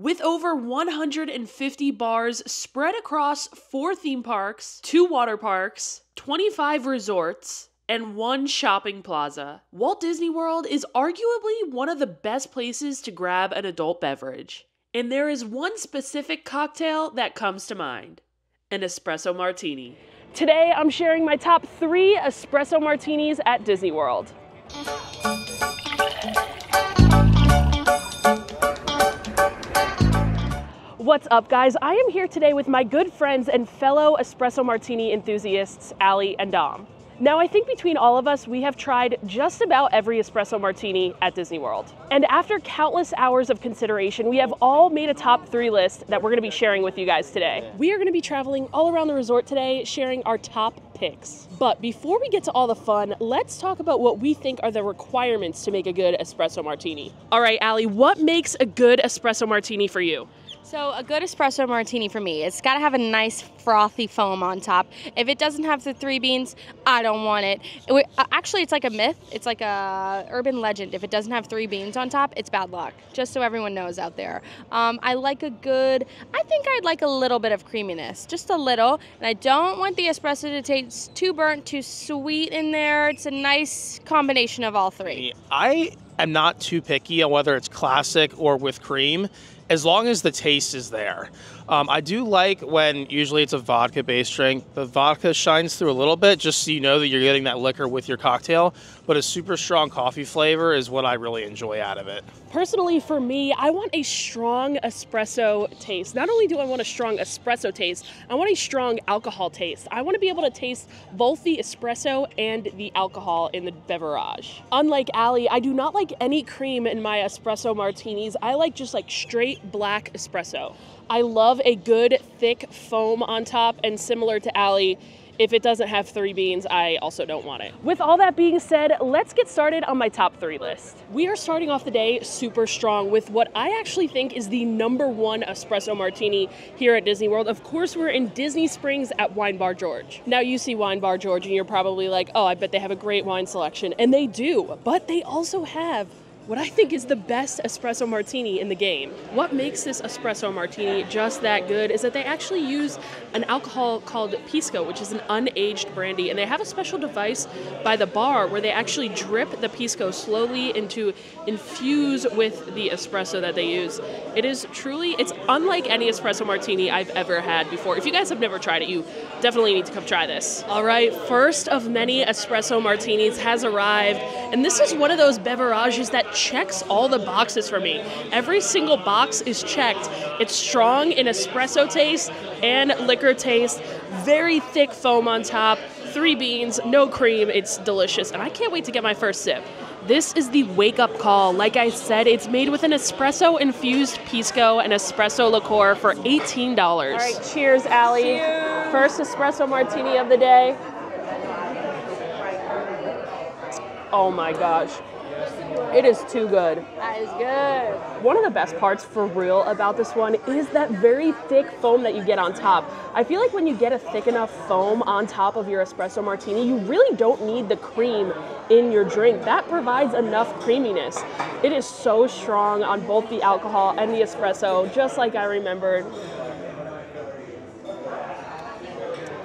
with over 150 bars spread across 4 theme parks, 2 water parks, 25 resorts, and 1 shopping plaza. Walt Disney World is arguably one of the best places to grab an adult beverage. And there is one specific cocktail that comes to mind, an espresso martini. Today, I'm sharing my top 3 espresso martinis at Disney World. What's up, guys? I am here today with my good friends and fellow espresso martini enthusiasts, Allie and Dom. Now, I think between all of us, we have tried just about every espresso martini at Disney World. And after countless hours of consideration, we have all made a top 3 list that we're gonna be sharing with you guys today. We are gonna be traveling all around the resort today, sharing our top picks. But before we get to all the fun, let's talk about what we think are the requirements to make a good espresso martini. All right, Allie, what makes a good espresso martini for you? So a good espresso martini for me, it's got to have a nice frothy foam on top. If it doesn't have the 3 beans, I don't want it. Actually, it's like a myth. It's like a urban legend. If it doesn't have 3 beans on top, it's bad luck, just so everyone knows out there. I like a good, I think I'd like a little bit of creaminess, just a little. And I don't want the espresso to taste too burnt, too sweet in there. It's a nice combination of all 3. I'm not too picky on whether it's classic or with cream, as long as the taste is there. I do like when usually it's a vodka-based drink. The vodka shines through a little bit just so you know that you're getting that liquor with your cocktail, but a super strong coffee flavor is what I really enjoy out of it. Personally, for me, I want a strong espresso taste. Not only do I want a strong espresso taste, I want a strong alcohol taste. I want to be able to taste both the espresso and the alcohol in the beverage. Unlike Allie, I do not like any cream in my espresso martinis. I like just like straight black espresso. I love a good thick foam on top, and similar to Allie, if it doesn't have 3 beans, I also don't want it. With all that being said, let's get started on my top 3 list. We are starting off the day super strong with what I actually think is the #1 espresso martini here at Disney World. Of course, we're in Disney Springs at Wine Bar George. Now you see Wine Bar George and you're probably like, oh, I bet they have a great wine selection. And they do, but they also have what I think is the best espresso martini in the game. What makes this espresso martini just that good is that they actually use an alcohol called Pisco, which is an unaged brandy, and they have a special device by the bar where they actually drip the Pisco slowly into infuse with the espresso that they use. It is truly, it's unlike any espresso martini I've ever had before. If you guys have never tried it, you definitely need to come try this. All right, first of many espresso martinis has arrived, and this is one of those beverages that checks all the boxes for me. Every single box is checked. It's strong in espresso taste and liquor taste, very thick foam on top, 3 beans, no cream. It's delicious, and I can't wait to get my first sip. This is the Wake Up Call. Like I said, it's made with an espresso-infused Pisco and espresso liqueur for $18. All right, cheers, Allie. Cheers. First espresso martini of the day. Oh my gosh. It is too good. That is good. One of the best parts for real about this one is that very thick foam that you get on top. I feel like when you get a thick enough foam on top of your espresso martini, you really don't need the cream in your drink. That provides enough creaminess. It is so strong on both the alcohol and the espresso, just like I remembered.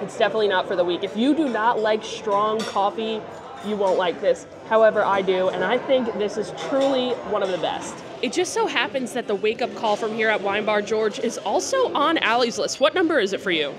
It's definitely not for the weak. If you do not like strong coffee, you won't like this. However, I do, and I think this is truly one of the best. It just so happens that the Wake Up Call from here at Wine Bar George is also on Allie's list. What number is it for you?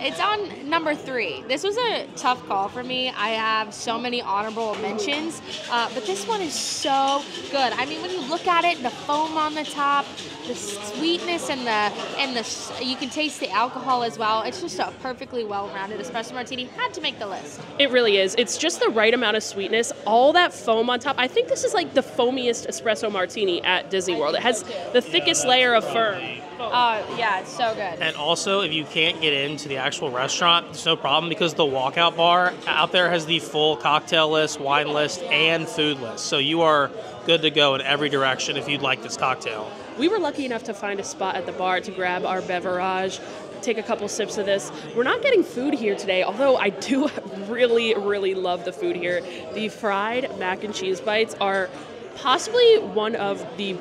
It's on number 3. This was a tough call for me. I have so many honorable mentions, but this one is so good. I mean, when you look at it, the foam on the top, the sweetness, and the you can taste the alcohol as well. It's just a perfectly well-rounded espresso martini. Had to make the list. It really is. It's just the right amount of sweetness. All that foam on top. I think this is like the foamiest espresso martini at Disney World. It has the thickest layer of foam. Yeah, it's so good. And also, if you can't get into the actual restaurant, it's no problem because the walkout bar out there has the full cocktail list, wine list, and food list. So you are good to go in every direction if you'd like this cocktail. We were lucky enough to find a spot at the bar to grab our beverage, take a couple sips of this. We're not getting food here today, although I do really love the food here. The fried mac and cheese bites are possibly one of the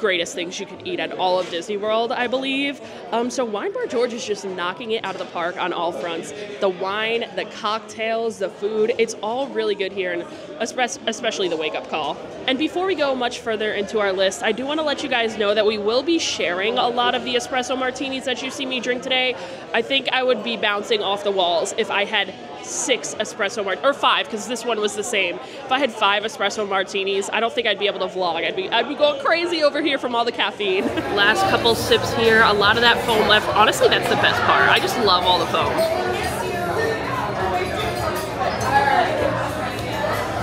greatest things you could eat at all of Disney World, I believe. So Wine Bar George is just knocking it out of the park on all fronts. The wine, the cocktails, the food, it's all really good here, and especially the wake-up call. And before we go much further into our list, I do want to let you guys know that we will be sharing a lot of the espresso martinis that you see me drink today. I think I would be bouncing off the walls if I had 6 espresso martinis, or 5, because this one was the same. If I had 5 espresso martinis, I don't think I'd be able to vlog. I'd be going crazy over here from all the caffeine. Last couple sips here, a lot of that foam left. Honestly, that's the best part. I just love all the foam.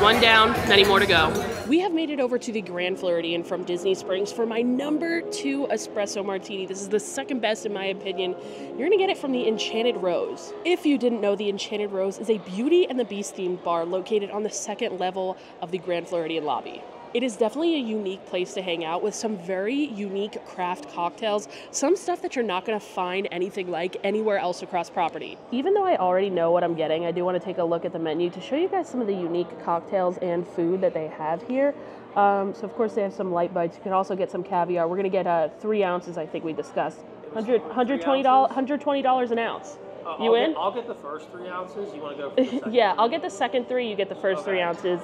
One down, many more to go. We have made it over to the Grand Floridian from Disney Springs for my number 2 espresso martini. This is the second best in my opinion. You're gonna get it from the Enchanted Rose. If you didn't know, the Enchanted Rose is a Beauty and the Beast themed bar located on the 2nd level of the Grand Floridian lobby. It is definitely a unique place to hang out with some very unique craft cocktails, some stuff that you're not going to find anything like anywhere else across property. Even though I already know what I'm getting, I do want to take a look at the menu to show you guys some of the unique cocktails and food that they have here. So of course they have some light bites. You can also get some caviar. We're going to get 3 ounces, I think we discussed. $120 an ounce. You in? I'll get the first 3 ounces. You want to go for the second? Yeah, I'll get the second 3. You get the first 3 ounces.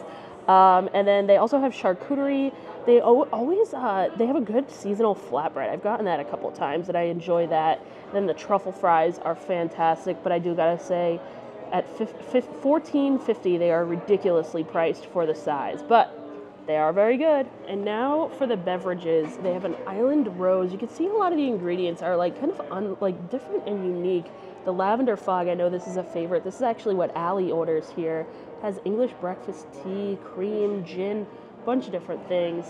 And then they also have charcuterie. They always they have a good seasonal flatbread. I've gotten that a couple of times, and I enjoy that. And then the truffle fries are fantastic, but I do gotta say, at $14.50, they are ridiculously priced for the size, but they are very good. And now for the beverages, they have an island rose. You can see a lot of the ingredients are like kind of different and unique. The lavender fog, I know this is a favorite. This is actually what Allie orders here. It has English breakfast tea, cream, gin, a bunch of different things.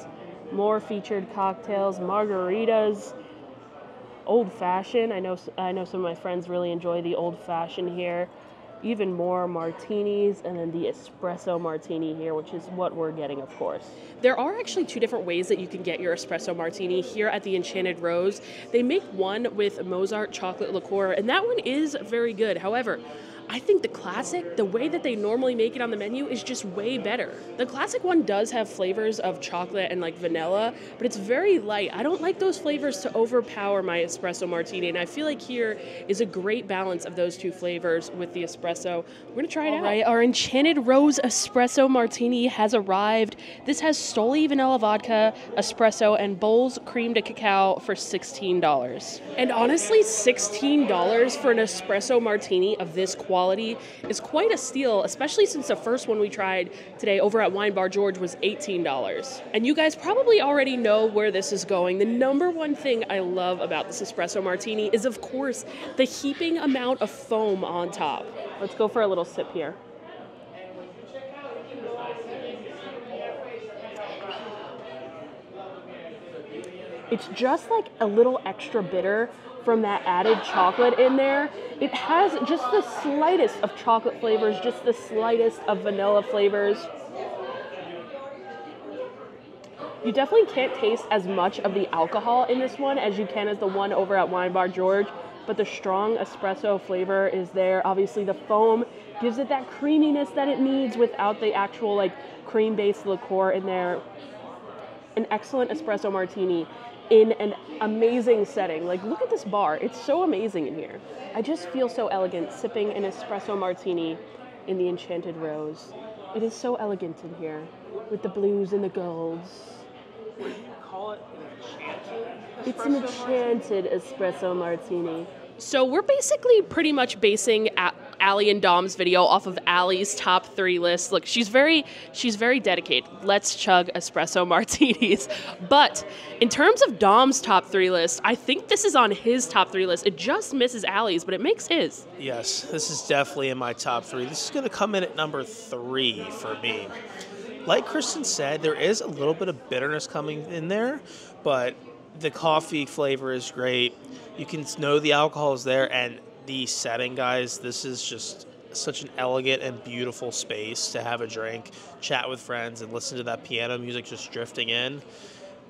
More featured cocktails, margaritas, old fashioned. I know some of my friends really enjoy the old fashioned here. Even more martinis, and then the espresso martini here, which is what we're getting, of course. There are actually 2 different ways that you can get your espresso martini here at the Enchanted Rose. They make one with Mozart chocolate liqueur, and that one is very good. However, I think the classic, the way that they normally make it on the menu, is just way better. The classic one does have flavors of chocolate and like vanilla, but it's very light. I don't like those flavors to overpower my espresso martini, and I feel like here is a great balance of those 2 flavors with the espresso. We're gonna try it out. Right, our Enchanted Rose espresso martini has arrived. This has Stoli vanilla vodka, espresso, and Bowls cream de cacao for $16. And honestly, $16 for an espresso martini of this quality is quite a steal, especially since the first one we tried today over at Wine Bar George was $18. And you guys probably already know where this is going. The #1 thing I love about this espresso martini is, of course, the heaping amount of foam on top. Let's go for a little sip here. It's just like a little extra bitter from that added chocolate in there. It has just the slightest of chocolate flavors, just the slightest of vanilla flavors. You definitely can't taste as much of the alcohol in this one as you can as the one over at Wine Bar George, but the strong espresso flavor is there. Obviously the foam gives it that creaminess that it needs without the actual like cream-based liqueur in there. An excellent espresso martini in an amazing setting. Like, look at this bar. It's so amazing in here. I just feel so elegant sipping an espresso martini in the Enchanted Rose. It is so elegant in here with the blues and the golds. What do you call it? It's an enchanted espresso martini. So we're basically pretty much basing Allie and Dom's video off of Allie's top 3 list. Look, she's very dedicated. Let's chug espresso martinis. But in terms of Dom's top 3 list, I think this is on his top 3 list. It just misses Allie's, but it makes his. Yes, this is definitely in my top 3. This is going to come in at number 3 for me. Like Kristen said, there is a little bit of bitterness coming in there, but the coffee flavor is great. You can know the alcohol is there, and the setting, guys, this is just such an elegant and beautiful space to have a drink, chat with friends, and listen to that piano music just drifting in.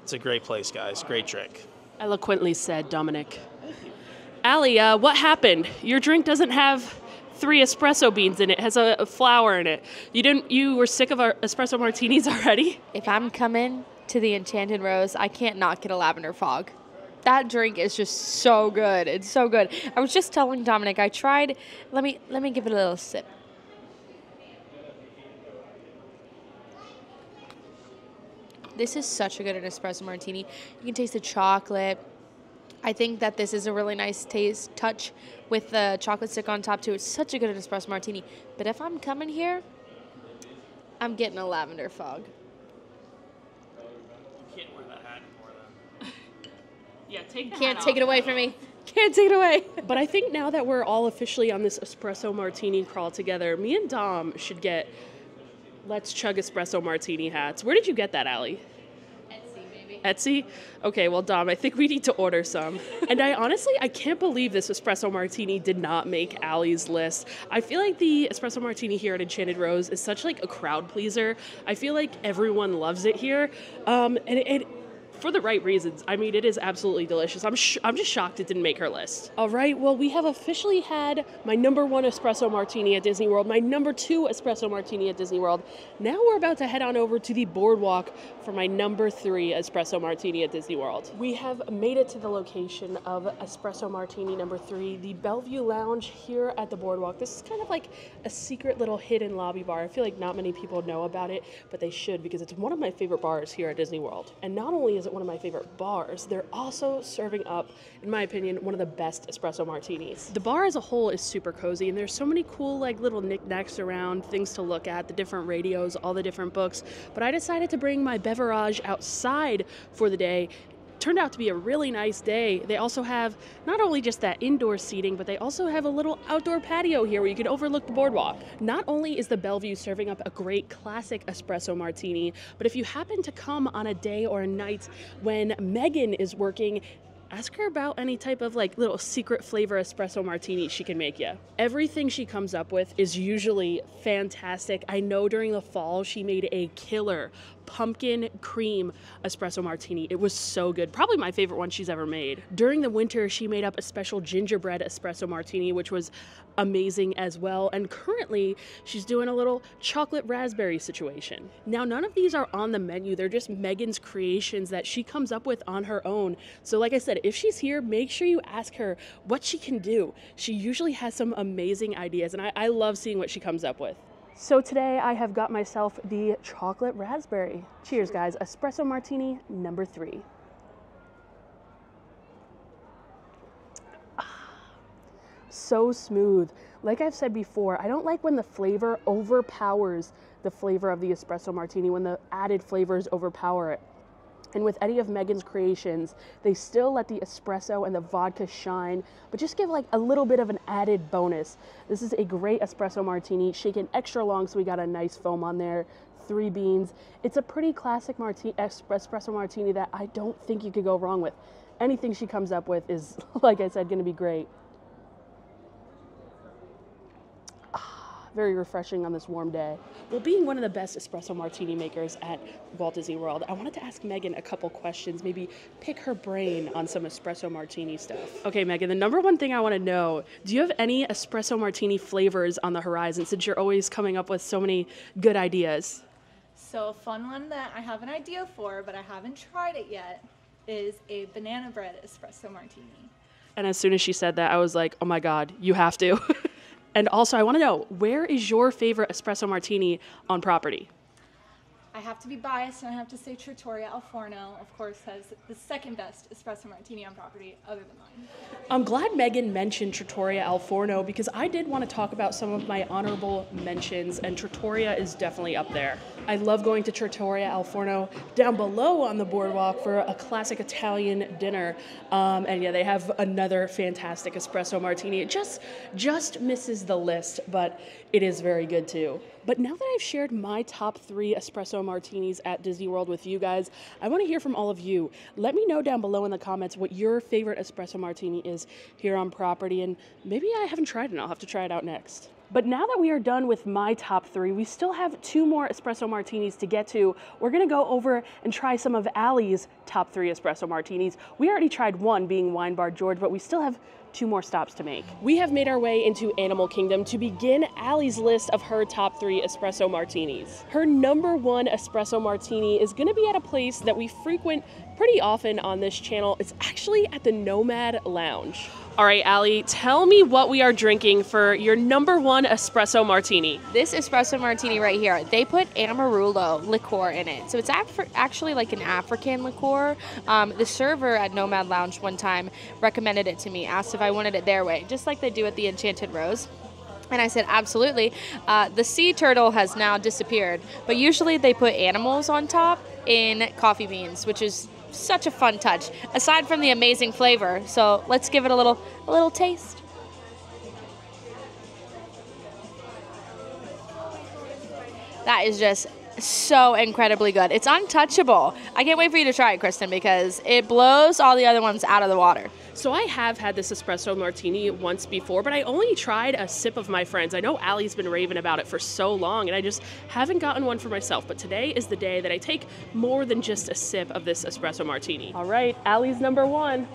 It's a great place, guys. Great drink. Eloquently said, Dominic. Allie, what happened? Your drink doesn't have 3 espresso beans in it. It has a flower in it. You were sick of our espresso martinis already? If I'm coming to the Enchanted Rose, I can't not get a lavender fog. That drink is just so good. It's so good. I was just telling Dominic, I tried, let me give it a little sip. This is such a good espresso martini. You can taste the chocolate. I think that this is a really nice taste touch with the chocolate stick on top too. It's such a good espresso martini. But if I'm coming here, I'm getting a lavender fog. You can't wear that hat anymore, though. Yeah, take the Can't hat take off, it away from me. Can't take it away. But I think now that we're all officially on this espresso martini crawl together, me and Dom should get Let's Chug Espresso Martini hats. Where did you get that, Allie? Etsy, baby. Etsy? Okay, well, Dom, I think we need to order some. And I honestly can't believe this espresso martini did not make Allie's list. I feel like the espresso martini here at Enchanted Rose is such, like, a crowd pleaser. I feel like everyone loves it here. And for the right reasons. I mean, it is absolutely delicious. I'm just shocked it didn't make her list. All right, well, we have officially had my #1 espresso martini at Disney World, my #2 espresso martini at Disney World. Now we're about to head on over to the boardwalk for my #3 espresso martini at Disney World. We have made it to the location of espresso martini #3, the Bellevue Lounge here at the boardwalk. This is kind of like a secret little hidden lobby bar. I feel like not many people know about it, but they should because it's one of my favorite bars here at Disney World. And not only is it one of my favorite bars, they're also serving up, in my opinion, one of the best espresso martinis. The bar as a whole is super cozy, and there's so many cool, like, little knickknacks around, things to look at, the different radios, all the different books. But I decided to bring my beverage outside for the day. Turned out to be a really nice day. They also have not only just that indoor seating, but they also have a little outdoor patio here where you can overlook the boardwalk. Not only is the Bellevue serving up a great classic espresso martini, but if you happen to come on a day or a night when Megan is working, ask her about any type of, like, little secret flavor espresso martini she can make you. Everything she comes up with is usually fantastic. I know during the fall she made a killer pumpkin cream espresso martini. It was so good. Probably my favorite one she's ever made. During the winter, she made up a special gingerbread espresso martini, which was amazing as well. And currently, she's doing a little chocolate raspberry situation. Now, none of these are on the menu. They're just Megan's creations that she comes up with on her own. So like I said, if she's here, make sure you ask her what she can do. She usually has some amazing ideas, and I love seeing what she comes up with. So today I have got myself the chocolate raspberry. Cheers, guys. Espresso martini #3. So smooth. Like I've said before, I don't like when the flavor overpowers the flavor of the espresso martini, when the added flavors overpower it. And with any of Megan's creations, they still let the espresso and the vodka shine, but just give, like, a little bit of an added bonus. This is a great espresso martini, shaken extra long so we got a nice foam on there, 3 beans. It's a pretty classic espresso martini that I don't think you could go wrong with. Anything she comes up with is, like I said, gonna be great. Very refreshing on this warm day. Well, being one of the best espresso martini makers at Walt Disney World, I wanted to ask Megan a couple questions, maybe pick her brain on some espresso martini stuff. Okay, Megan, the #1 thing I want to know, do you have any espresso martini flavors on the horizon since you're always coming up with so many good ideas? So a fun one that I have an idea for, but I haven't tried it yet, is a banana bread espresso martini. And as soon as she said that, I was like, oh my God, you have to. And also, I want to know, where is your favorite espresso martini on property? I have to be biased, and I have to say Trattoria Al Forno, of course, has the second best espresso martini on property other than mine. I'm glad Megan mentioned Trattoria Al Forno because I did want to talk about some of my honorable mentions, and Trattoria is definitely up there. I love going to Trattoria Al Forno down below on the boardwalk for a classic Italian dinner. And yeah, they have another fantastic espresso martini. It just misses the list, but it is very good too. But now that I've shared my top 3 espresso martinis at Disney World with you guys, I want to hear from all of you. Let me know down below in the comments what your favorite espresso martini is here on property, and maybe I haven't tried it and I'll have to try it out next. But now that we are done with my top three, we still have two more espresso martinis to get to. We're gonna go over and try some of Allie's top three espresso martinis. We already tried one, being Wine Bar George, but we still have two more stops to make. We have made our way into Animal Kingdom to begin Allie's list of her top three espresso martinis. Her number one espresso martini is gonna be at a place that we frequent pretty often on this channel. It's actually at the Nomad Lounge. All right, Allie, tell me what we are drinking for your number one espresso martini. This espresso martini right here, they put Amarula liqueur in it. So it's actually like an African liqueur. The server at Nomad Lounge one time recommended it to me, asked if I wanted it their way, just like they do at the Enchanted Rose. And I said, absolutely. The sea turtle has now disappeared, but usually they put animals on top in coffee beans, which is such a fun touch, aside from the amazing flavor. So let's give it a little taste. That is just so incredibly good. It's untouchable. I can't wait for you to try it, Kristen, because it blows all the other ones out of the water. So I have had this espresso martini once before, but I only tried a sip of my friends. I know Allie's been raving about it for so long, and I just haven't gotten one for myself. But today is the day that I take more than just a sip of this espresso martini. All right, Allie's number one.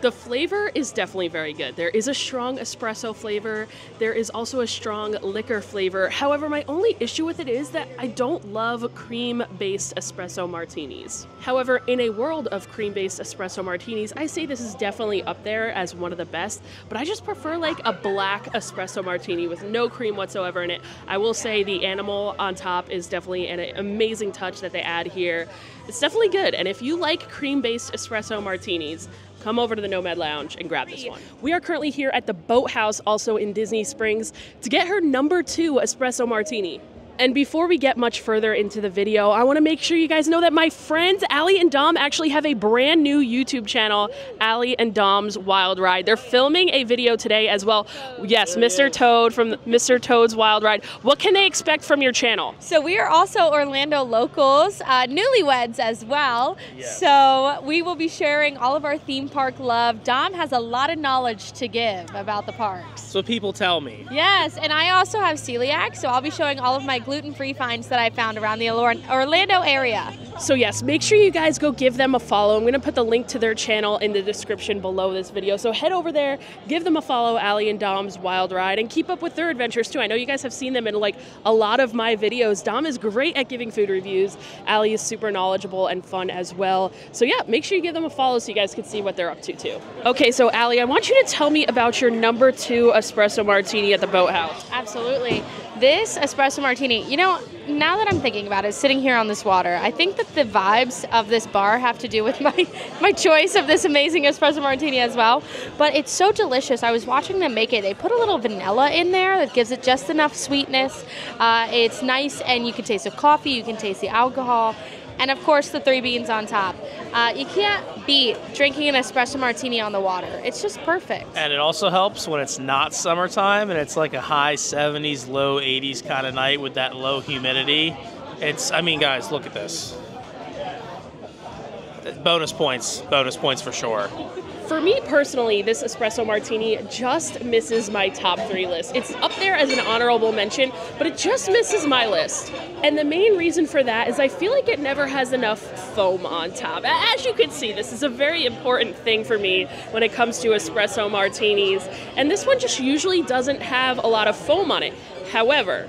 The flavor is definitely very good. There is a strong espresso flavor. There is also a strong liquor flavor. However, my only issue with it is that I don't love cream-based espresso martinis. However, in a world of cream-based espresso martinis, I say this is definitely up there as one of the best, but I just prefer like a black espresso martini with no cream whatsoever in it. I will say the animal on top is definitely an amazing touch that they add here. It's definitely good, and if you like cream-based espresso martinis, come over to the Nomad Lounge and grab this one. We are currently here at the Boathouse, also in Disney Springs, to get her number two espresso martini. And before we get much further into the video, I want to make sure you guys know that my friends Allie and Dom actually have a brand new YouTube channel, Allie and Dom's Wild Ride. They're filming a video today as well. Yes, Mr. Toad from Mr. Toad's Wild Ride. What can they expect from your channel? So we are also Orlando locals, newlyweds as well. Yes. So we will be sharing all of our theme park love. Dom has a lot of knowledge to give about the parks. So people tell me. Yes, and I also have celiac, so I'll be showing all of my gluten-free finds that I found around the Orlando area. So yes, make sure you guys go give them a follow. I'm going to put the link to their channel in the description below this video. So head over there, give them a follow, Allie and Dom's Wild Ride, and keep up with their adventures too. I know you guys have seen them in like a lot of my videos. Dom is great at giving food reviews. Allie is super knowledgeable and fun as well. So yeah, make sure you give them a follow so you guys can see what they're up to too. Okay, so Allie, I want you to tell me about your number two espresso martini at the Boathouse. Absolutely. This espresso martini, you know, now that I'm thinking about it, sitting here on this water, I think that the vibes of this bar have to do with my choice of this amazing espresso martini as well. But it's so delicious. I was watching them make it. They put a little vanilla in there that gives it just enough sweetness. It's nice, and you can taste the coffee, you can taste the alcohol, and of course the three beans on top. You can't beat drinking an espresso martini on the water. It's just perfect. And it also helps when it's not summertime and it's like a high 70s, low 80s kind of night with that low humidity. I mean, guys, look at this. Bonus points for sure. For me personally, this espresso martini just misses my top three list. It's up there as an honorable mention, but it just misses my list. And the main reason for that is I feel like it never has enough foam on top. As you can see, this is a very important thing for me when it comes to espresso martinis. And this one just usually doesn't have a lot of foam on it. However,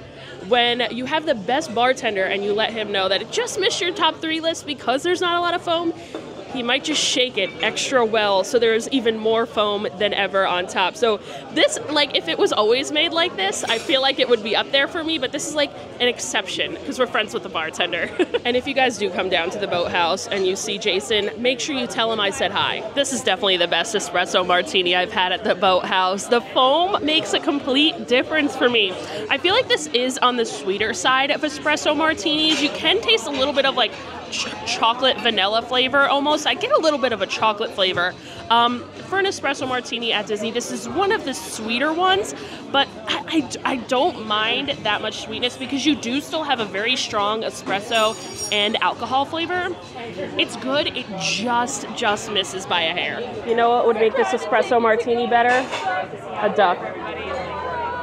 when you have the best bartender and you let him know that it just missed your top three list because there's not a lot of foam, he might just shake it extra well so there's even more foam than ever on top. So this, like, if it was always made like this, I feel like it would be up there for me, but this is like an exception because we're friends with the bartender. And if you guys do come down to the Boathouse and you see Jason, make sure you tell him I said hi. This is definitely the best espresso martini I've had at the Boathouse. The foam makes a complete difference for me. I feel like this is on the sweeter side of espresso martinis. You can taste a little bit of like chocolate vanilla flavor almost. I get a little bit of a chocolate flavor. For an espresso martini at Disney, this is one of the sweeter ones, but I don't mind that much sweetness because you do still have a very strong espresso and alcohol flavor. It's good, it just misses by a hair. You know what would make this espresso martini better? A duck.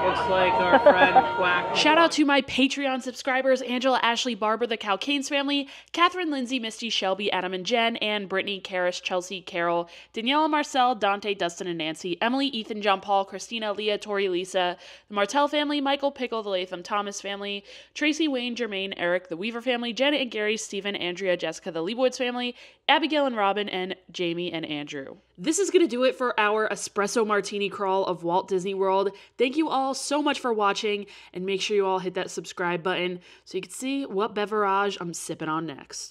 Looks like our friend Quack. Shout out to my Patreon subscribers, Angela, Ashley, Barbara, the Calcanes family, Catherine, Lindsay, Misty, Shelby, Adam and Jen, Anne, Brittany, Karis, Chelsea, Carol, Danielle, Marcel, Dante, Dustin and Nancy, Emily, Ethan, John Paul, Christina, Leah, Tori, Lisa, the Martell family, Michael, Pickle, the Latham, Thomas family, Tracy, Wayne, Jermaine, Eric, the Weaver family, Janet and Gary, Stephen, Andrea, Jessica, the Leibowitz family, Abigail and Robin, and Jamie and Andrew. This is going to do it for our espresso martini crawl of Walt Disney World. Thank you all so much for watching, and make sure you all hit that subscribe button so you can see what beverage I'm sipping on next.